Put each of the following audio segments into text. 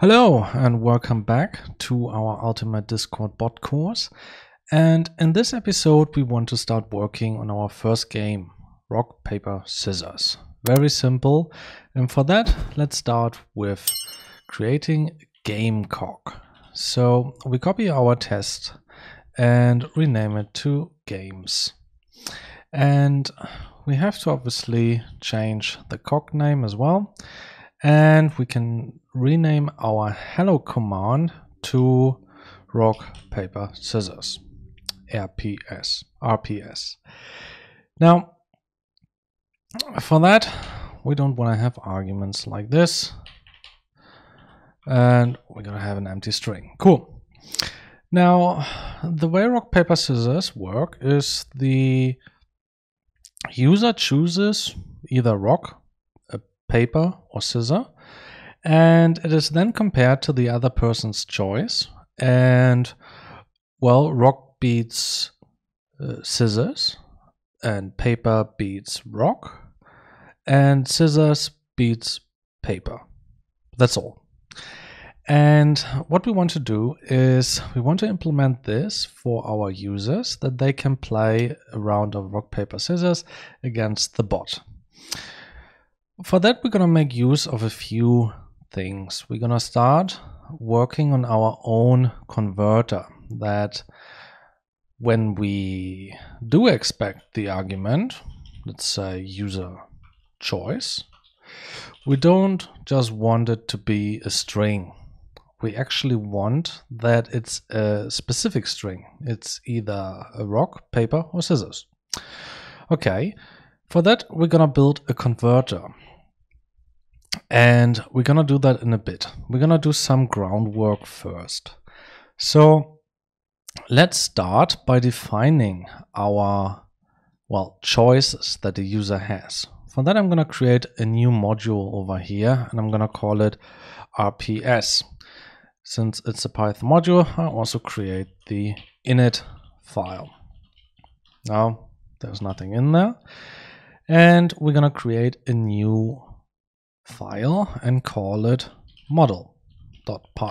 Hello and welcome back to our Ultimate Discord bot course, and in this episode we want to start working on our first game, Rock, Paper, Scissors. Very simple, and for that let's start with creating a game cog. So we copy our test and rename it to games, and we have to obviously change the cog name as well. And we can rename our hello command to rock, paper, scissors, RPS. Now, for that, we don't want to have arguments like this. And we're going to have an empty string. Cool. Now, the way rock, paper, scissors work is the user chooses either rock, paper or scissor, and it is then compared to the other person's choice, and well, rock beats scissors and paper beats rock and scissors beats paper. That's all. And what we want to do is we want to implement this for our users, that they can play a round of rock, paper, scissors against the bot. For that, we're going to make use of a few things. We're going to start working on our own converter, that when we do expect the argument, let's say user choice, we don't just want it to be a string. We actually want that it's a specific string. It's either a rock, paper or scissors. Okay, for that, we're going to build a converter. And we're going to do that in a bit. We're going to do some groundwork first. So let's start by defining our, well, choices that the user has. For that, I'm going to create a new module over here, and I'm going to call it RPS. Since it's a Python module, I also create the init file. Now, there's nothing in there. And we're going to create a new file and call it model.py.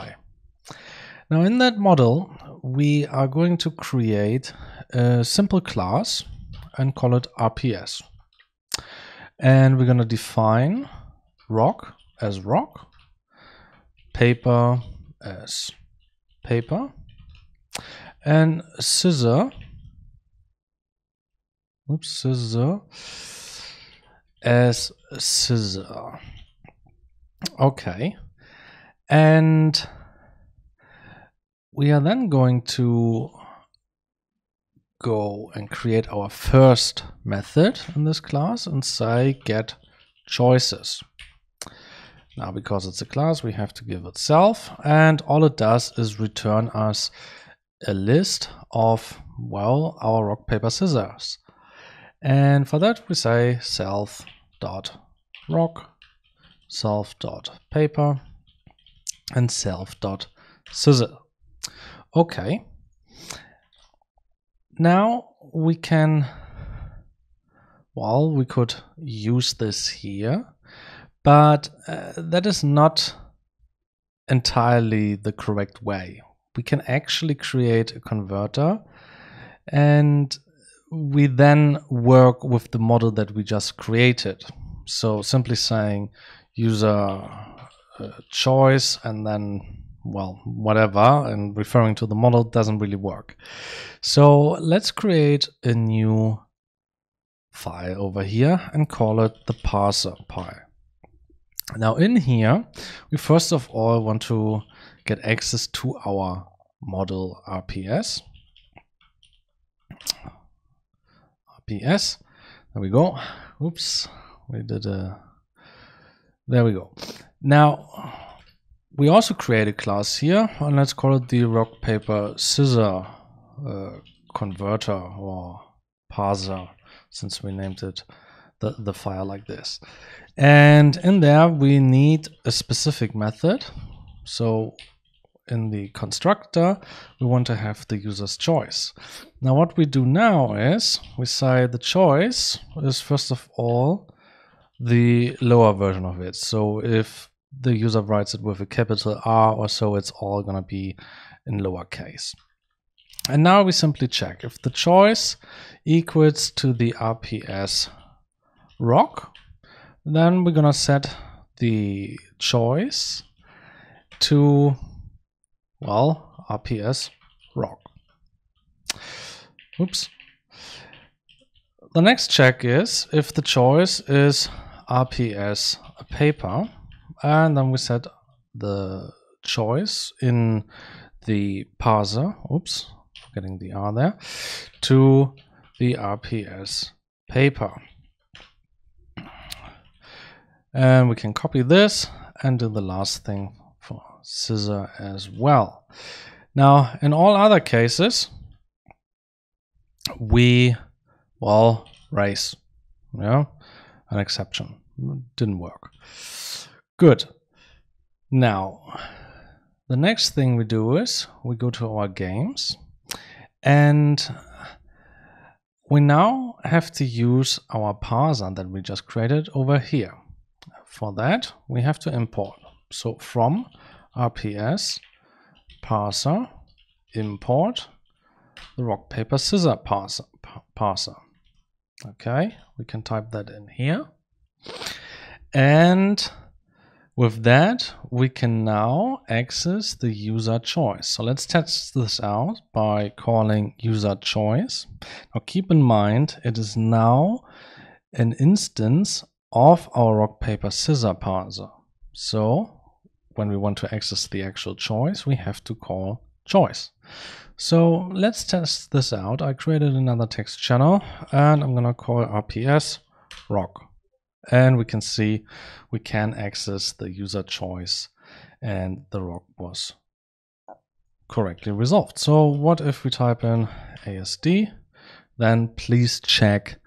Now in that model, we are going to create a simple class and call it RPS. And we're going to define rock as rock, paper as paper, and scissor as scissor. Okay, and we are then going to go and create our first method in this class and say get choices. Now, because it's a class, we have to give it self, and all it does is return us a list of, well, our rock, paper, scissors. And for that we say self.rock, self.paper, and self.scissor. Okay. Now we can, well, we could use this here, but that is not entirely the correct way. We can actually create a converter, and we then work with the model that we just created. So simply saying user choice and then, well, whatever, and referring to the model doesn't really work. So let's create a new file over here and call it the parser.py. Now in here, we first of all want to get access to our model RPS. There we go. Oops, we did a. There we go. Now we also create a class here, and let's call it the rock, paper, scissor converter or parser, since we named it the file like this. And in there we need a specific method. So in the constructor, we want to have the user's choice. Now what we do now is we say the choice is first of all the lower version of it. So if the user writes it with a capital R or so, it's all going to be in lowercase. And now we simply check if the choice equals to the RPS rock, then we're going to set the choice to, well, RPS rock. Oops. The next check is if the choice is RPS paper, and then we set the choice in the parser, oops, forgetting the R there, to the RPS paper. And we can copy this and do the last thing for scissor as well. Now, in all other cases, we, well, raise, yeah, an exception. Didn't work. Good. Now, the next thing we do is we go to our games, and we now have to use our parser that we just created over here. For that, we have to import. So from RPS parser import the rock paper scissor parser. Okay, we can type that in here. And with that, we can now access the user choice. So let's test this out by calling user choice. Now keep in mind, it is now an instance of our rock, paper, scissor parser. So when we want to access the actual choice, we have to call choice. So let's test this out. I created another text channel, and I'm going to call RPS rock. And we can see we can access the user choice, and the rock was correctly resolved. So what if we type in ASD? Then please check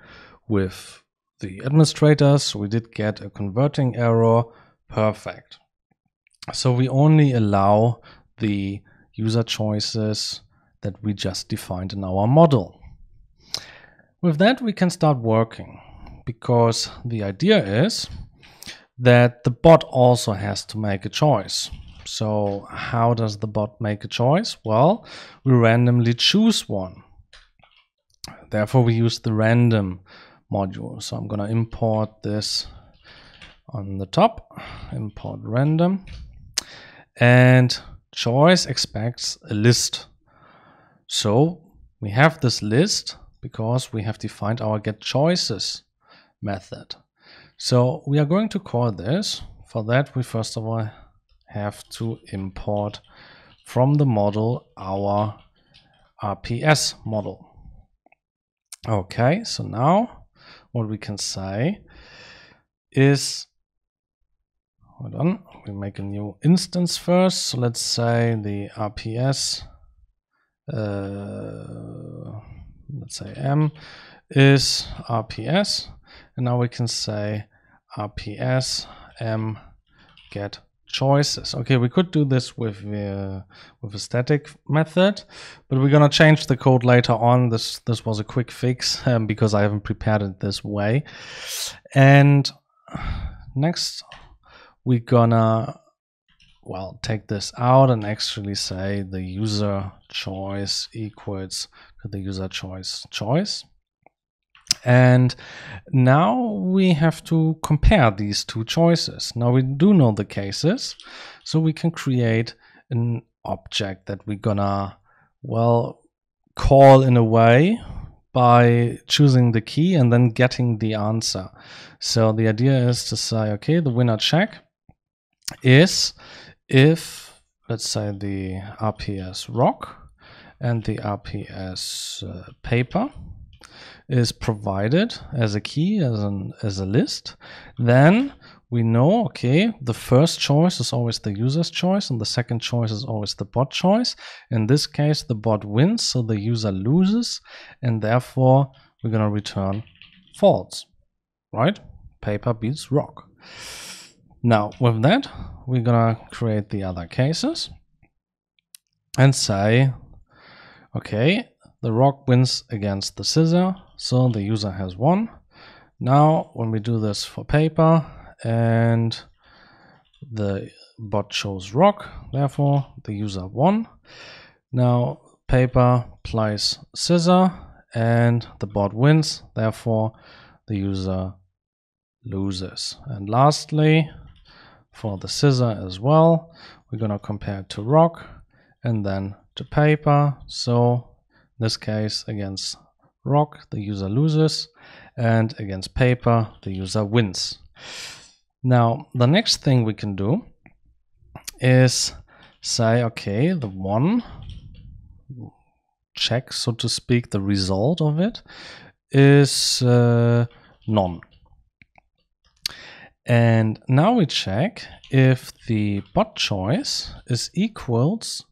with the administrators. We did get a converting error. Perfect. So we only allow the user choices that we just defined in our model. With that, we can start working, because the idea is that the bot also has to make a choice. So how does the bot make a choice? Well, we randomly choose one. Therefore, we use the random module. So I'm going to import this on the top, import random, and choice expects a list. So we have this list because we have defined our get choices method. So we are going to call this. For that, we first of all have to import from the model our RPS model. Okay, so now what we can say is, hold on, we make a new instance first. So let's say the RPS, let's say M is RPS. And now we can say RPS M get choices. Okay, we could do this with a static method, but we're gonna change the code later on. This was a quick fix because I haven't prepared it this way. And next, we're gonna, well, take this out and actually say the user choice equals to the user choice choice. And now we have to compare these two choices. Now we do know the cases, so we can create an object that we're gonna, well, call in a way by choosing the key and then getting the answer. So the idea is to say, okay, the winner check is if, let's say, the RPS rock and the RPS paper is provided as a key, as a list, then we know, okay, the first choice is always the user's choice, and the second choice is always the bot choice. In this case, the bot wins, so the user loses, and therefore we're going to return false, right? Paper beats rock. Now, with that, we're going to create the other cases and say, okay, the rock wins against the scissor, so the user has won. Now, when we do this for paper and The bot chose rock, therefore the user won. Now paper applies scissor and the bot wins, therefore the user loses. And lastly, for the scissor as well, we're going to compare it to rock and then to paper. So in this case, against rock the user loses, and against paper the user wins. Now the next thing we can do is say, okay, the one, check so to speak, the result of it is none. And now we check if the bot choice is equals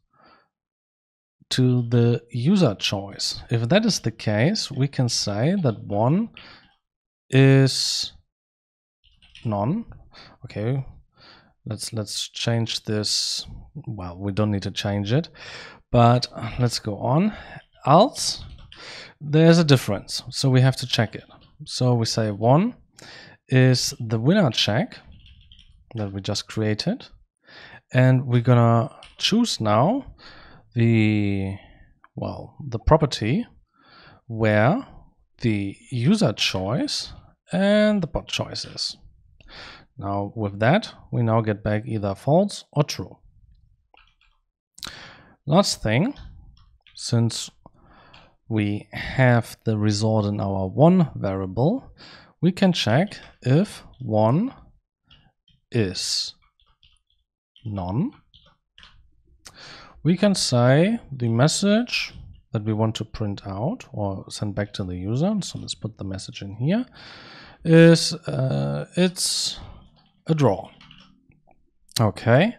to the user choice. If that is the case, we can say that one is none. Okay, let's change this. Well, we don't need to change it, but let's go on. Else, there's a difference, so we have to check it. So we say one is the winner check that we just created, and we're gonna choose now the, well, the property where the user choice and the bot choice is. Now with that, we now get back either false or true. Last thing, since we have the result in our one variable, we can check if one is none. We can say the message that we want to print out or send back to the user, so let's put the message in here, is it's a draw. Okay,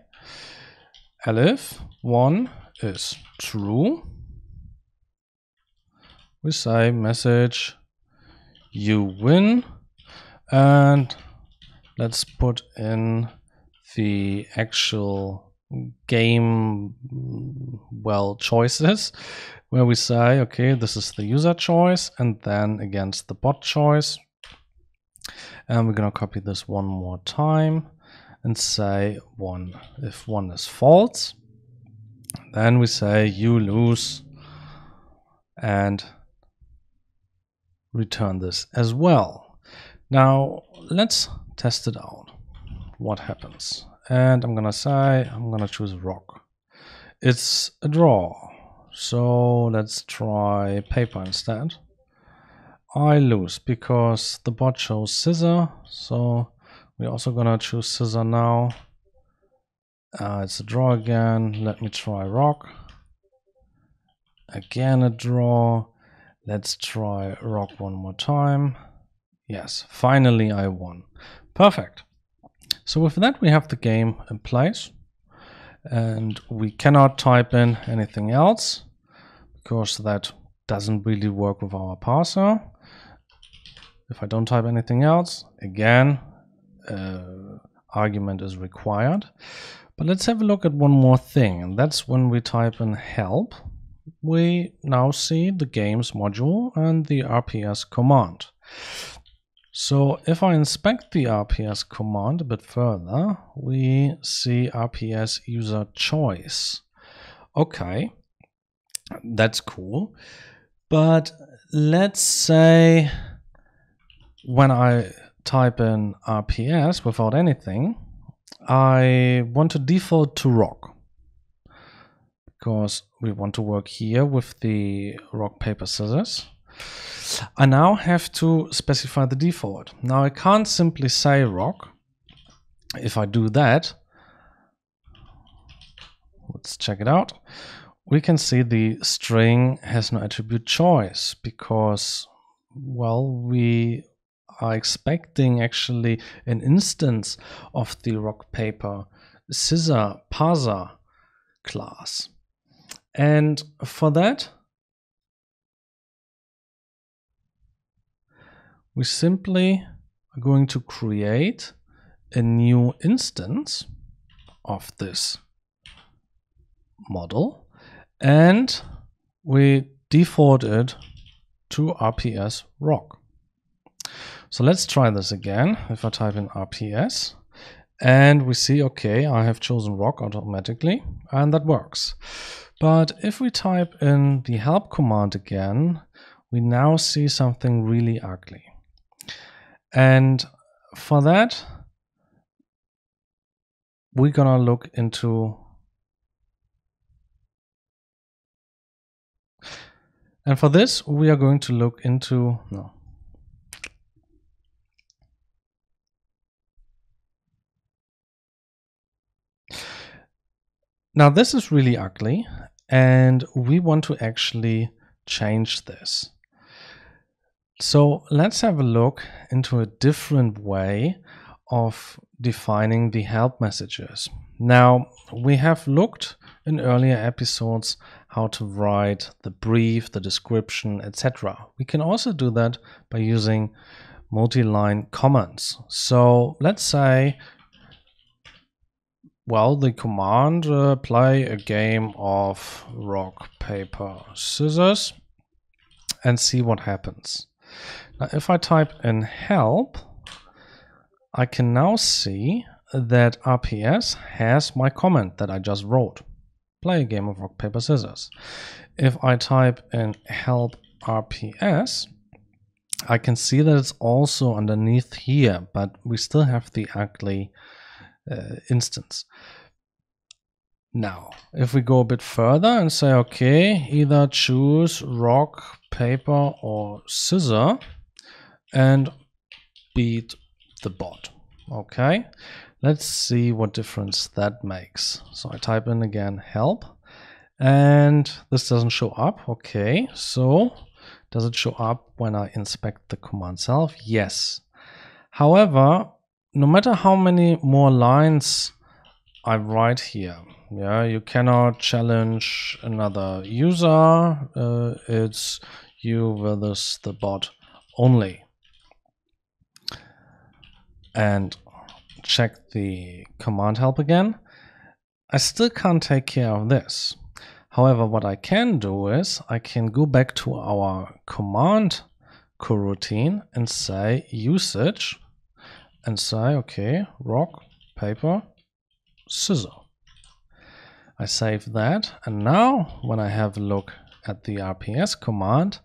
if one is true, we say message you win, and let's put in the actual game, well, choices, where we say, okay, this is the user choice and then against the bot choice. And we're going to copy this one more time and say one. If one is false, then we say you lose and return this as well. Now let's test it out. What happens? And I'm gonna say, I'm gonna choose rock. It's a draw. So let's try paper instead. I lose because the bot chose scissor. So we're also gonna choose scissor now. It's a draw again. Let me try rock. Again, a draw. Let's try rock one more time. Yes, finally I won. Perfect. So with that, we have the game in place, and we cannot type in anything else because that doesn't really work with our parser. If I don't type anything else, again, argument is required. But let's have a look at one more thing, and that's when we type in help, we now see the games module and the RPS command. So if I inspect the RPS command a bit further, we see RPS user choice. Okay, that's cool. But let's say when I type in RPS without anything, I want to default to rock, because we want to work here with the rock, paper, scissors. I now have to specify the default. Now I can't simply say rock. If I do that, let's check it out. We can see the string has no attribute choice because, well, we are expecting actually an instance of the rock, paper, scissor parser class. And for that, we simply are going to create a new instance of this model, and we default it to RPS rock. So let's try this again. If I type in RPS And we see, okay, I have chosen rock automatically, and that works. But if we type in the help command again, we now see something really ugly. And for that, we're gonna look into... And for this, we are going to look into... No. Now this is really ugly, and we want to actually change this. So let's have a look into a different way of defining the help messages. Now we have looked in earlier episodes how to write the brief, the description, etc. We can also do that by using multi-line commands. So let's say, well, the command play a game of rock, paper, scissors, and see what happens. Now, if I type in help, I can now see that RPS has my comment that I just wrote. Play a game of rock, paper, scissors. If I type in help RPS, I can see that it's also underneath here, but we still have the ugly instance. Now, if we go a bit further and say, okay, either choose rock, paper, or scissor and beat the bot. Okay, let's see what difference that makes. So I type in again help, and this doesn't show up. Okay, so does it show up when I inspect the command itself? Yes. However, no matter how many more lines I write here, yeah, you cannot challenge another user. It's you versus the bot only. And check the command help again. I still can't take care of this. However, what I can do is I can go back to our command coroutine and say usage, and say, okay, rock, paper, scissor. I save that, and now when I have a look at the RPS command,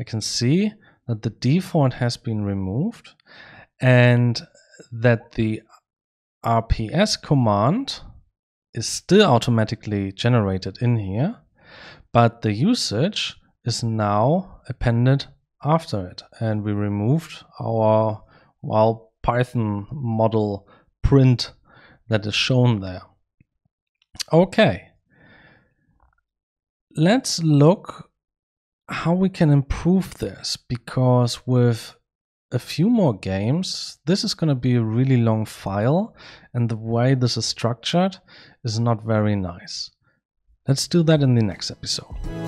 I can see that the default has been removed and that the RPS command is still automatically generated in here, but the usage is now appended after it, and we removed our while Python model print that is shown there. Okay, let's look how we can improve this, because with a few more games this is going to be a really long file, and the way this is structured is not very nice. Let's do that in the next episode.